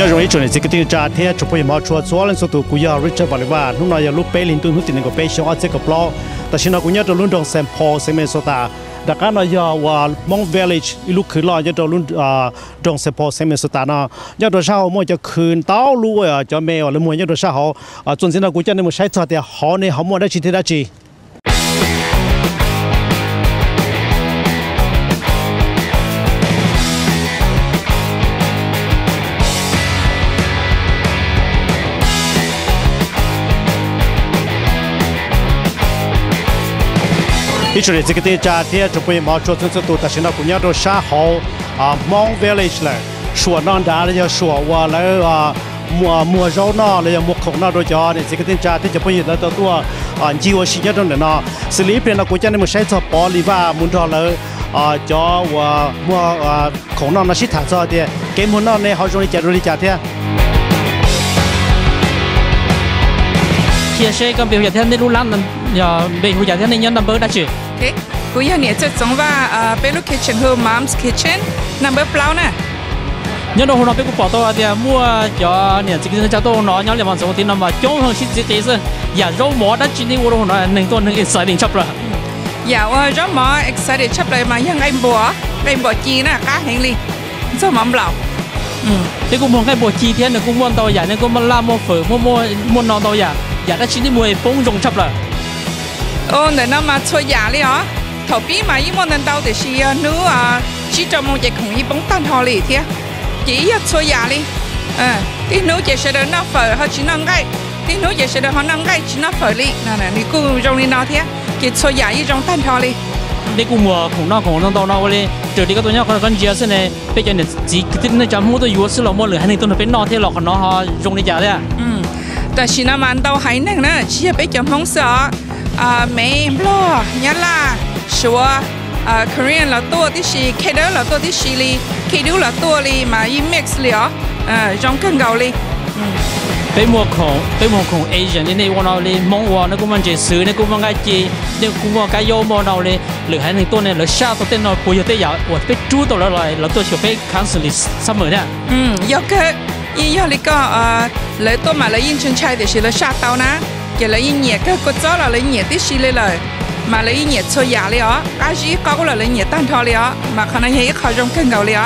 nhớ rồi chỗ này chỉ có tiếng cha thế chụp hình máu chua xóa lên số tụ cúi vào Richard Bolivar lúc này giờ lúc bé linh tuân hút tiền người bé xong sẽ gặp lo, tại xin nó cũng nhớ rồi luôn trong Saint Paul, Minnesota, đặc biệt là giờ và Mount Village lúc khử lo nhớ rồi luôn trong Saint Paul, Minnesota nó nhớ rồi sau mỗi giờ khử táo luôn rồi cho mẹ rồi mỗi nhớ rồi sau họ chuẩn xin nó cũng cho nên một sai sót thì họ này họ mua đã chi thế đã chi. Ít rồi thì cái tên cha thì chụp hình máu chua xuống tụ tại nó cũng nhớ rồi xa hậu Mount Village là sủa non đá là sủa và là mùa rau nọ là mùa khổng nọ rồi cho nên cái tên cha thì chụp hình là tụ nhiều sinh nhật trong này nọ xử lý bên nó cũng cho nên một sai sót bỏ đi và muốn cho là cho và mùa khổng nọ nó xịt thẳng rồi thì cái muốn nọ này họ rồi đi chợ thếเชื่อกันเปลี่ยนจากที่นี่รู้ล้านนั้นอย่าเปลี่ยนจากที่นี่ย้อนนับเบอร์ได้จีเก๋กูอยากเนี่ยจะสงว่าเป็นลูกคิทเช่นเฮอร์มัมส์คิทเช่นนับเบอร์เปล่าน่ะย้อนเราคนเราเป็นกูปอตัวเดียวมั่วจะเนี่ยจริงๆจะตัวน้อยย้อนเลยมันสมมตินับว่าจ้องหันชิดจีซึ่งอย่าร้องหมอได้จีนี่ว่าเราคนเราหนึ่งตัวหนึ่งเอ็กซ์ไซดิ้งชับเลยอย่าว่าร้องหมอเอ็กซ์ไซดิ้งชับเลยมายังไอ้บัวจีน่ะก้าแห่งลีเจ้าหม่อมเปล่าที่กูมองไอ้บัวจีเทียนเนี่ยกูม้วนตัวใหญ่เนี่ยกูมันล่าม้วนฝืนม้วนนอนตัวใหญ่อยากได้ชิ้นที่มวยป้งจงชับเลยโอ้แต่น้ามาช่วยยาเลยเหรอทบีมาอีโมนันดาวแต่ชีนู้ชีจอมงเจของอีป้งตันทอลีเทียจีอยากช่วยยาเลยที่นู้เจเสด็จน้าเฟอร์เขาชิ้นนั่งไก่ที่นู้เจเสด็จเขานั่งไก่ชิ้นน้าเฟอร์ลีนั่นน่ะนี่กูจงนี่น้าเทียจีช่วยยาอีจงตันทอลีนี่กูมัวของน้าของนันดาวน้าเลยเจอที่ก็ตัวนี้คนกันเจียสิเนี่ยไปเจอเนี่ยจีคิดในจำหัวตัวยัวสิเราหมดเลยให้ในตัวนั้นเป็นน้าเทียหลอกของน้าเขาจงนี่จ่าเลยแต่ชินามันเตาหายนั่งนะเชี่ยไปจำห้องเสือเมย์บล็อกยันล่าชัวครีนเราตัวที่ชีเคเดอร์เราตัวที่ชีลีเคดูเราตัวลีมาอีเม็กซ์เลยจงกันเกาหลีเป็นหมวกของเอเชียนี่ในวันเราเลยมองว่าในกลุ่มมันจะซื้อในกลุ่มมันก็จีในกลุ่มมันก็โยมเราเลยหรือให้ในตัวเนี่ยเราชาตัวเต้นเราปุยตัวใหญ่อวดไปจู้ตัวเราเลยเราตัวเชี่ยไปคอนเสิร์ตเสมอเนี่ยยกเกอียอลิก็เลยตัวมาเลยยินชนชายแต่ชีเลยชาเตานะเกี่ยเลยยินเหนียก็กดจ้อเราเลยเหนียที่ชีเลยเลยมาเลยยินเหนียช่วยยาเลยอ๋ออาชีก็เราเลยเหนียตั้งทอเลยอ๋อมาขณะนี้เขาจงเก่งเก่าเลยอ๋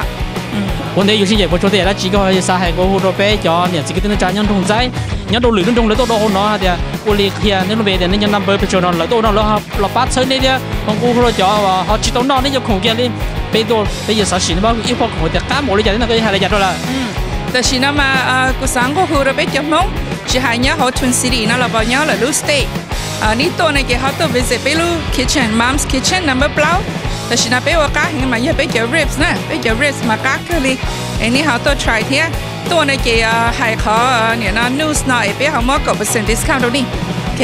อวันนี้อยู่ที่ใหญ่พอช่วยแต่ละชีก็จะสาเหตุก็หัวเราไปจอเนี่ยสิ่งที่ต้องจ่ายย้อนตรงใจย้อนตรงหรือย้อนตรงเลยตัวเราหัวน้อเดียกูเรียกเฮียนี่เราไปเดี๋ยวนี่ย้อนนำไปไปชนนอนเลยตัวเราเราปัดเส้นนี่เดียของกูเราจ่อว่าเขาชิดตัวนอนนี่จะคงเกี่ยนี่ไปตัวไปยึดสักสินบ้างอีพวกของแต่ก้ามหมดเลยจ่ายนี่ก็จะหายเลยจ่ายตัวละแต่ชินะมากูสังก็คือเราไปจมงจะหายเนี้ยเขาทุนซีรีน่ะเราบอกเนี้ยเราลูสเตย์นี่ตัวในเกี่ยวเขาตัววิเศษไปลูคิทเช่นมัมส์คิทเช่นนัมเบอร์เปล่าแต่ชินะไปว่าก้าเห็นมาเยอะไปเกี่ยวริบส์นะไปเกี่ยวริบส์มาก้าเกลี่ยไอ้นี่เขาตัวทรายเทียตัวในเกี่ยวหายเขาเนี่ยน่ะนิวส์หน่อยไปเขามากกว่าเปอร์เซ็นต์ดิสคาวน์ตรงนี้โอเค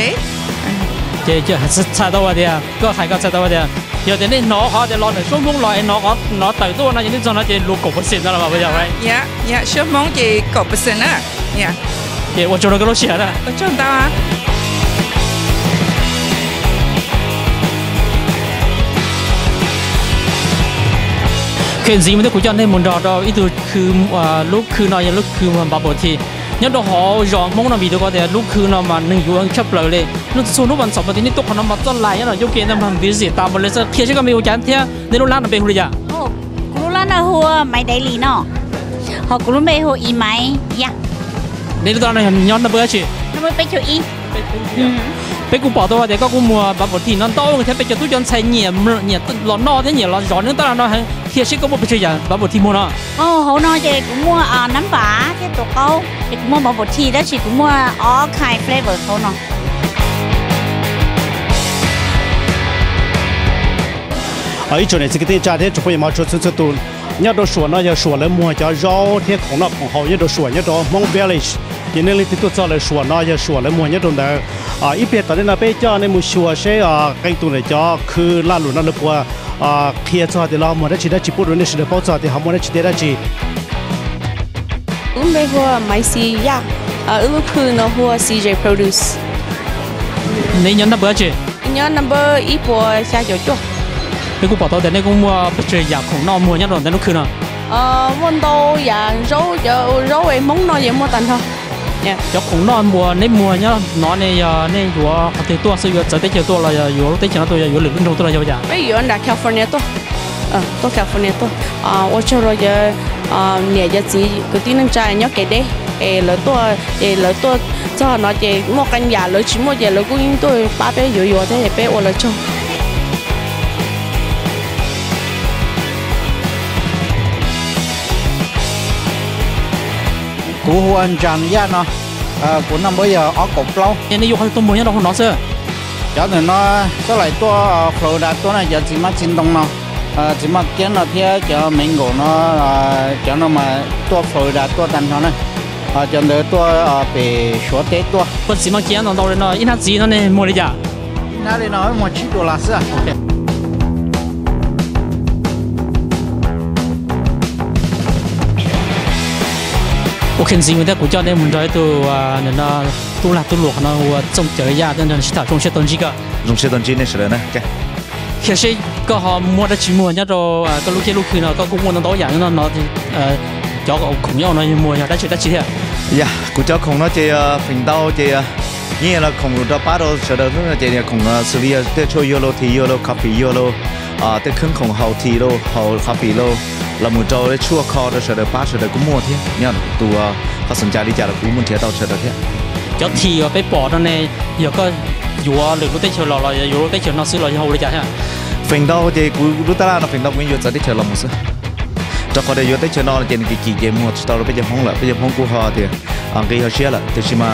เจ๊หัดซาตัวเดียวก็หายก็ซาตัวเดียวเดี๋ยวนี้น้องเขาจะรอหนึ่งชั่วโมงรอไอ้น้องเขาน้องเต๋อตัวนั้นยังนี่จนน่าจะรู้กบเปอร์เซ็นต์แล้วหรือเปล่าไม่ใช่ไหมเนี่ยชั่วโมงจะกบเปอร์เซ็นต์นะเนี่ยเดี๋ยววันจันทร์ก็รู้เสียนะวันจันทร์ตาเขียนจีมันต้องคุยกันให้มันรอเราอีตัวคือลูกคือนอนยังลูกคือมันบาปทียังเราหอยองมงน้ำบีตัวก็แต่ลูกคือนอนมาหนึ่งอยู่อันชับเลยเลยลูกสูนุบันสองวันที่นี่ตกขนมมาต้นลายยังเราโยกเกนทำดีสิตามบอลเลยสักเพียงใช้ก็มีโอกาสเที่ยในรุ่นล้านเป็นหุ่นยาโอ้กูรุ่นล้านนะหัวไม่ได้ลีเนาะหอกูรุ่นเบย์หัวอีไหมยะในรุ่นตอนนั้นย้อนนับเบอร์ชีนับเบอร์ไปเฉียวอีไปกูบอกตัวว่าเด็กก็กูมัวบางวันที่นั่นโตงั้นไปเจอตู้ยนต์ใช้เหนียหลอนนอที่เหนียหลอนย้อนนึกตอนนั้นให้เพียงใช้ก็มัวไปเฉียวบางวันที่มัวเนาะโอ้โหนอเด็กกูมัวน้ำปลาเที่ยตัวเขาเด็กมัวบางวันที่ได้ฉีดกูมัวอ๋อไข่เฟลเวอร์เขาเนาะอีจุดเนี่ยสิ่งที่จะได้จุดพิมพ์ชุดสุดสุดตุนเนี่ยตัวส่วนเนี่ยส่วนเลยมัวจะย้อนเทียของนับของเขาเนี่ยตัวส่วนเนี่ยตัวมองเบลล์ยังนี่เลยที่ตัวเลยส่วนเนี่ยส่วนเลยมัวเนี่ยตรงเดียวอีเปียตอนนี้เราไปเจอในมือชัวใช่กันตัวเนี่ยจะคือล่าหลุนนั่นเลยพวกเพียร์ชาติเราหมดได้ชิดได้ชิปุ่นได้ชิดได้ป้าชาติหาหมดได้ชิดได้ชิไม่หัวไม่ซียากก็คือเนาะหัว CJ Produce ในย้อนนับเบอร์จีย้อนนับเบอร์อีปัวชาเจียวจุ๊บไปกูบอกตัวเด็กในกูมัวไปเจออยากของนอมัวยันหลอนแต่นุคืนอ่ะ วันโตอย่างรู้จะรู้ไอ้มงน้อยยังมัวตันเถอะเนี่ยยกของนอนมัวในมัวเนาะนอนในอยู่ที่ตัวซื้อจะติดเชื้อตัวอะไรอยู่ติดเชื้อตัวอยู่หรือขึ้นตรงตัวอะไรอย่างไม่อยู่อันดับแคลิฟอร์เนียตัวตัวแคลิฟอร์เนียตัวว่าจะเราจะเนี่ยจะจีก็ตีน้ำใจเนาะแกเด้แล้วตัวจะนอนเจมอกันยาเลยชิมเจแล้วก็ยิ่งตัวป้าไปอยู่ได้ไปโอละจ้ะกูหัวอันจันยาเนาะกูนั่งบ่อยออกกบเปล่าเนี่ยนายอยู่เขาตัวมวยเนี่ยเราคนน้องเสือเจ้าหนึ่งเนาะก็หลายตัวโคลดาตัวนั้นจะจิมัดจินตรงเนาะจิมัดเกี้ยนเนาะเที่ยเจ้าเหม็งโง่เนาะเจ้าหนึ่งมาตัวโคลดาตัวตันเขาเนี่ยเจ้าหนึ่งตัวไปชัวเตตัวเป็นจิมัดเกี้ยนเนาะตัวเนาะอีน่าจีเนาะเนี่ยมวยเลยจ้ะน่าเลยเนาะมวยชิดตัวละเสือโอเคจริงๆแต่กูจะได้มุ่งใจตัวเนี่ยนะตัวหลักตัวหลวงนะว่าจงเจริญญาเดินเดินชิดจงเชื่อตนจีก็จงเชื่อตนจีเนี่ยเสร็จแล้วนะแกแค่เชื่อก็หอมมัวได้ชิมมัวเนี่ยเราก็ลูกเที่ยวลูกคืนเราก็กูมัวนั่งโต๊ะอย่างนั้นเนาะจอกของย่อเนี่ยมัวเนี่ยได้ชิดได้ชิดเนี่ยอย่ากูจอกของเนาะเจียฟินโต้เจียเนี่ยเราของเราป้าเราเสร็จแล้วเนี่ยเจียของสุริยะเต้ช่วยโยโลทีโยโลคาเฟ่โยโลเต้ขึ้นของเฮาทีโลเฮาคาเฟ่โลเราหมุนโตได้ชั่วคอเราเสด็จป้าเสด็จกุ้งมัวที่เนี่ยตัวเขาสนใจดีจากเราคุ้มมันเทียต่อเสด็จที่เจ้าทีไปปอดนั่นเองเดี๋ยวก็อยู่หรือรู้ได้เฉลยเราอยู่รู้ได้เฉลยเราซื้อเราจะเอาได้จากเนี่ยฟิงดาวเจกูรู้ตลาดเราฟิงดาวกูอยู่จะได้เฉลยเราหมดซึ่งจะเขาได้อยู่ได้เฉลยเราเจนกี่เจมัวตอนเราไปเจอห้องละไปเจอห้องกูหอเดียอังกี้เขาเชื่อละแต่ชิมา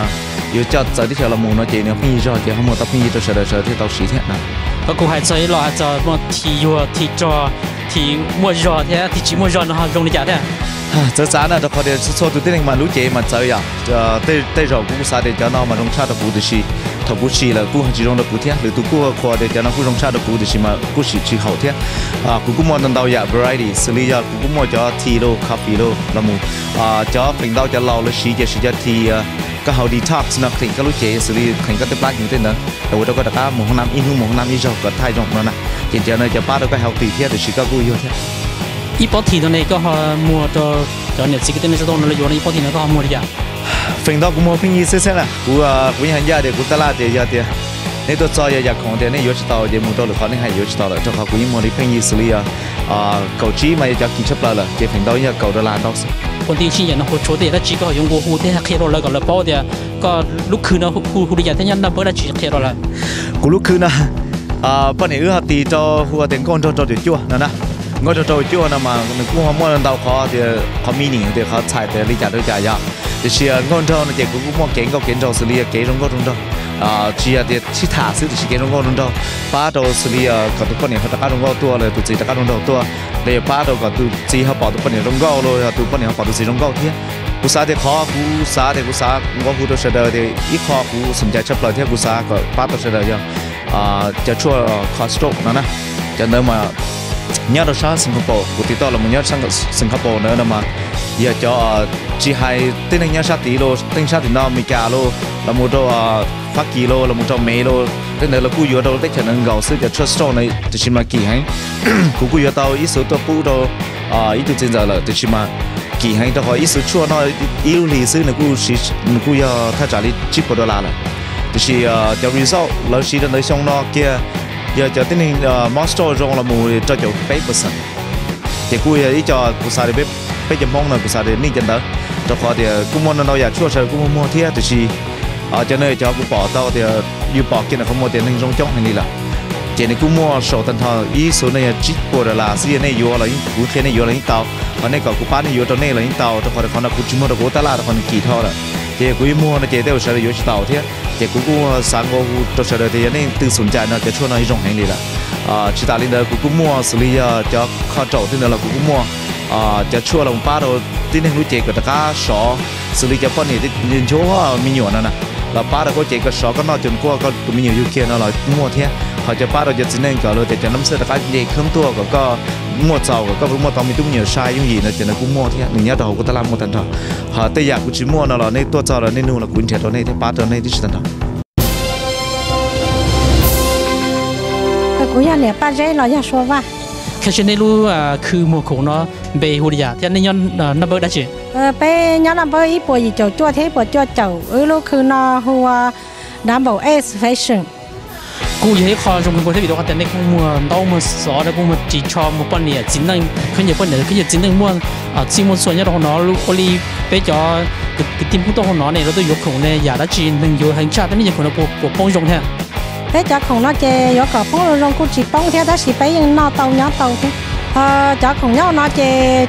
อยู่จะได้เฉลยเราหมดนะเจเนี่ยพี่ยอดเจเขาหมดตั้งพี่จะเฉลยที่เราสีเทียนะก็กูหายใจเราอาจจะหมดทีอยู่ทีจอที่มัวจอเท่าที่ชิมัวจอนะฮะลงในจ่าเท่าเจ้าจ้าน่ะจะคอยเดี๋ยวโซตุที่หนึ่งมาลุเจมาเจออย่างเต้เรากูสาเดี๋ยวจะนำมาลงชาติกูดิชีถ้ากูชีแล้วกูหันจีลงตะกูเท่าหรือตัวกูคอยเดี๋ยวจะนำกูลงชาติกูดิชีมากูชีเขาเท่ากูมองตั้งดาวอย่างบริดิสุริยะกูมองจะทีโลคาปิโลละมูจะเป็นดาวจะเล่าและชีจะทีก็เขาดีทักสนับถึงก็ลุเจสุริถึงก็เต็มปากอยู่เต็มเนาะแต่ว่าเราก็ตะก้าหมู่ห้องน้ำอีหึ่งหมู่ห้องน้ำอีจอก็ไทยจงนั่นน่ะเดี๋ยวเนี่ยจะป้าเราก็เฮาตีเที่ยวแต่ชีก็กูอยู่เท่าอีปอทีตอนนี้ก็มัวจะเนี่ยสิ่งที่ต้องจะต้องเราอยู่ในอีปอทีเนี่ยก็มัวดีจ้ะฟิงดาวกูมัวฟิงยี่เส้นละกูยังยากเดี๋ยวกูตลาดเดี๋ยวในตัวจอยอยากของเดี๋ยวในยุติต่อเดี๋ยวมุดต่อหรือเขาในหายยุติต่อเลยเจ้าเขากูยิ่งมัวในฟิงยี่สุริยะเกาจีมาอยากกินชับเลยเลยเจ้าฟิงดาวอยากเกาดลานดอกสิคนที่ชิงอย่างนั้นโคตรเดี๋ยวถ้าจีก็ยงกูหูที่เคโรเลยก่อนเลยป้อเดี๋ยวก็ลุกคืนนะหูดีอย่างที่ยันดับเบิลได้จีเคโรเลยกูลุกคืนนะปนเอื้อตีจอหัวเต็งก้นจอเดือดจั่วนั่นนะก็จะโจมจู่นะมาในกู้ความมั่นใจเขาเดี๋ยวเขามีหนิเดี๋ยวเขาใช้แต่ลิจาด้วยใจยากเดี๋ยวเชื่อคนเท่านั้นเด็กกู้กู้มั่งเก่งก็เก่งจากสุริยะเก่งตรงก็ตรงเท่าเชื่อเดี๋ยวที่ถ่าซื้อที่เก่งตรงก็ตรงเท่าป้าตัวสุริยะกับทุกคนเนี่ยเขาตะการตรงก็ตัวเลยตัวจีตะการตรงตัวเดี๋ยวป้าตัวกับตัวจีเขาปอดทุกคนเนี่ยตรงก็เลยตัวคนเนี่ยเขาปอดตัวจีตรงก็เที่ยกู้ซาเด็กเขากู้ซาเด็กกู้ซาก็กู้ตัวเสด็จเดี๋ยวอีกเขากู้สนใจชอบเลยเที่ยกู้ซาก็ป้าตัวเสด็จยังจะช่วยคอสโตรนะนะจะเดินมาเนี่ยเราชาสิงคโปร์กูติดต่อเราเนี่ยสิงคโปร์เนอะนะมาอยากจะจีไฮที่เนี่ยชาติโลที่ชาตินอเมริกาโลเราหมดตัวฟักกีโลเราหมดตัวเมโลที่เนี่ยเรากู้อยู่ตัวที่ฉันเงาซื้อจะทรัสต์ในที่ชิมากี่ให้กูกู้อยู่ตัวอีสุตัวปูตัวอีตัวจริงจังเลยที่ชิมากี่ให้แต่พออีสุชั่วน้อยอีลูลีซื้อเนี่ยกูอยากถ้าจ่ายชิปกว่าดอลลาร์เลยที่ชีจะรีสอร์ทเราชีจะในช่องนอกเกียgiờ cho tới nay monster rong là mùa cho chỗ bếp bớt sần, thì cua giờ đi cho cua xài để bếp chấm mông này cua xài để ninh chân đó, cho họ thì cua món nào giờ chua xài cua món mua thia thì chỉ cho nơi cho cua bỏ tao thì vừa bỏ kia là không mua tiền nên rong chóc này đi là, chỉ này cua mua sầu tần thọ ý số này chỉ của là xí này vừa là cua kia này vừa là những tàu, còn này còn cua bán này vừa trong này là những tàu, cho họ thì còn là cua chim mồi là cua ta la là còn kỳ thọ là, thì cua mua là chỉ theo xài để vừa tàu thiaเจ้ากูสั่งกูตัวเสด็จยันนี่ตื่นสนใจนะจะช่วยน้อยจงแห่งนี้ละชิตาลินเดอร์กูมัวสุริยะจะข้าเจ้าที่เนี่ยเรากูมัวจะช่วยเราป้าเราที่เนี่ยรู้เจก็ตะก้าสอสุริยะป้อนนี่ยินโชว์ว่ามีหยวนนะนะเราป้าเราก็เจก็สอก็นอกจนกูก็มีหยวนยูเคียนเรามัวเทียเขาจะป้าเราจะสิ่งหนึ่งก็เลยแต่จะน้ำเสด็จตะก้าเด็กเครื่องตัวก็มัวเจ้าก็มัวตอมมีตุ้งหยวนชายยุ่งยีนะจะนั้นกูมัวเทียหนึ่งยาดอกกูตะลามมัวตันทอแต่อยากกูชิมัวนะเราในตัวเจ้าเราในนู่นเรากูเทียตัวในที่ป้าตัวในที่ตันทอกูอยากเนี่ยป้าเจ้เราอยากชัวว่า khi trên đây luôn khử mùa khổ nó về hồi giờ thì anh nhân nó bơi đã chị bé nhớ làm bơi bồi gì chậu chua thế bồi chua chậu ấy luôn khử nó hoa đảm bảo s fashionกูอยากให้คอจงเป็นคนที่ดีด้วยกันแต่ในกูมัวต้องมัวสอนแล้วกูมัวจีชอมมัวปั้นเนี่ยจริงนั่งขึ้นอย่างปั้นเนี่ยขึ้นอย่างจริงนั่งมัวจริงมัวส่วนใหญ่เราของน้องลูกคนนี้ไปจอคือทีมผู้ต้องของน้องเนี่ยเราต้องยกของเนี่ยอย่าละจีนหนึ่งอยู่แห่งชาตินี่อย่างคนเราปกป้องจงแท้ไปจอของน้องเจยกกับป้องจงกูจีป้องแท้ถ้าสีไปยังน้องเตาเนาะเตาแท้จอของน้องน้องเจ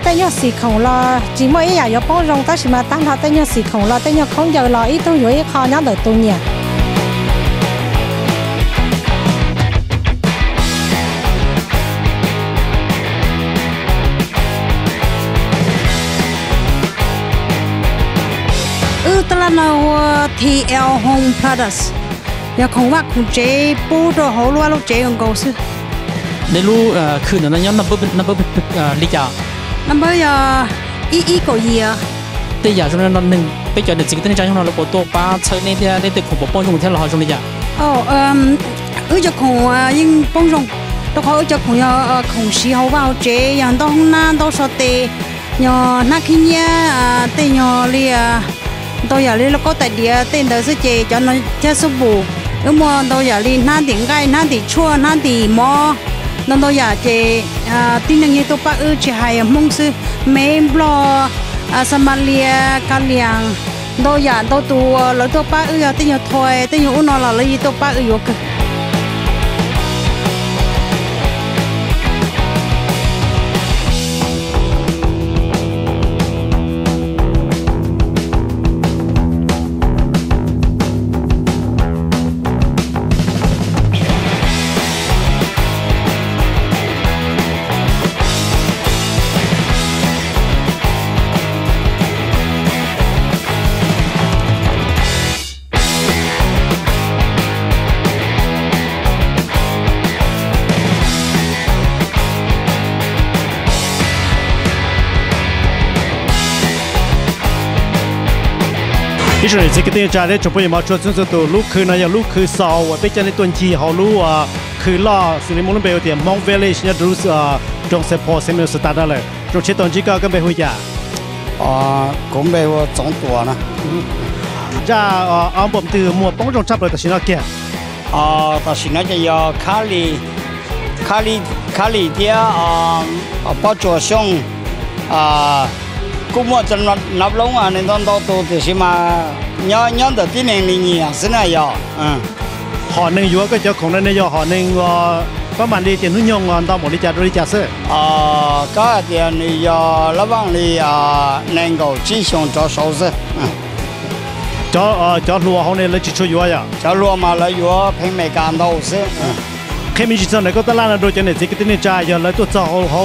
เต้นยกสีของเราจีมัวอยากยกป้องจงถ้าสีมาตั้งท่าเต้นยกสีของเราเต้นยกของเยอะเราอีตัวอยู่ไอ้คอน้องเดือดตัวเนี่ยTL Home Products อยากคงว่าคุณเจ๊ปูโตหัวว่าลูกเจ๊ของกูซึ่งในรู้คืนนั้นย้อนนับเบอร์ลิจ่านับเบอร์อีกว่าเยอะแต่อยากจำนวนนอนหนึ่งไปจอดเด็กจริงตั้งใจของเราเราปวดตัวป้าใช้ในที่ได้ติดของปกป้องจงแท้เราหอยจงลิจ่าอยากคงยิ่งป้องจงตัวเขาอยากคงสีหัวว่าเจ๊อย่างต้องน่าต้องสติอย่างนักขี้เนี้ยแต่อย่างเลี้ยtôi giờ đi lúc có tại địa tên đời sư chế cho nó chết số bù nếu mà tôi giờ đi năn tiền gai năn tiền chua năn tiền mò nên tôi giờ chế tin rằng như tôi bắt ư chế hay mông sư mềm lo Somalia Kaliang tôi giờ tôi tu lấy tôi bắt ư tin nhiều thôi tin nhiều nó là lấy tôi bắt ư vô cựcที่สุดสิ่งที่จะได้จบไปมาชวนสุดตัวลูกคือนายลูกคือสาวไปจะในตัวที่เขารู้คือล่อสิ่งที่มุ่งเบลเดียมมองเวลิชเนี่ยรู้จงเสพเสมิลสตาร์ได้เลยจงเชื่อตอนที่ก็เป็นหัวใจผมเป็นว่าสองตัวนะจะเอาผมตื่นมัวป้องจงจับเลยแต่สินะแกแต่สินะจะยาคาลีเดียป้าจัวชงกูมัวจะนับลงอ่ะในตอนโตตัวที่ชิมาย้อนแต่ที่หนึ่งนี่เนี่ยสินะยอห่อหนึ่งยัวก็เจ้าของนั่นเนี่ยยอห่อหนึ่งประมาณดีเจนุยงอนตอนหมดดีจัดดีจัดเสือก็เดี๋ยวนี่ยอระวังนี่หนึ่งก็ชี้ชงจ่อเสาเสือจ่อรัวเขาเนี่ยเลยจิตช่วยยัวอย่างจ่อรัวมาเลยยัวเพ่งไม่การเอาเสือแค่มีจิตใจก็ตลาดโดยจะเนี่ยสิ่งที่เนี่ยใจยอเลยตัวจ่อเขา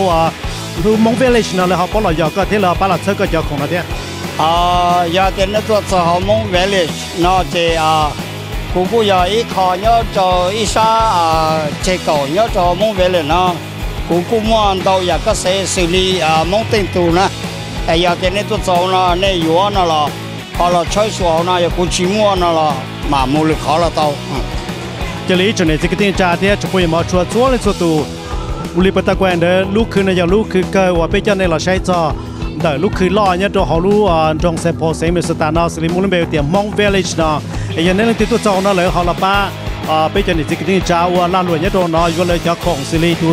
รู้มองเวลิชนะเลยเขาปล่อยยาก็ที่เราปล่อยเชือกก็ยาของเราเนี่ยยาเต็นตัวสาวมองเวลิชนะเจ้ากูพูดยาอีคอเนาะเจ้าอีสาเจ้าเก่าเนาะเจ้ามองเวลิชนะกูมองเราอยากก็เสียสิริมองติงตูนะแต่ยาเต็นตัวสาวนะในยัวนั่นล่ะพอเราใช้สาวนะอยากกูชิมว่านั่นล่ะมามูลค่าเราเต่าจะลีจุดไหนจะกินจานเนี่ยจะไปมาชัวร์ชัวร์เลยสุดตัวบุรีปตะแกวนเด้อลูกคืนในยาลูกคือเกว่าไปเจ้าในเราใช้จอเด้อลูกคือล่อเนี่ยตัวเขารู้จงเซพโพเซมิสตาร์นอสลิมุนเบลเตียมองเวลิชเนาะไอ้ยันนั่นติดตัวจองนั่นเลยเขาละป้าไปเจ้าในจิกนี่จ้าวลาลวยเนี่ยตัวน้อยอยู่เลยเจ้าของสิริทู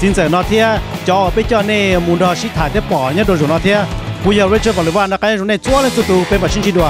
จินเสนอเทียจอไปเจ้าในมูนดอชิถ่ายเทียป่อเนี่ยตัวจุนอเทียผู้ยาวเรเชอร์บอกเลยว่านักการเงินในจ้วงในสุดตูเป็นแบบชิ้นชีดัว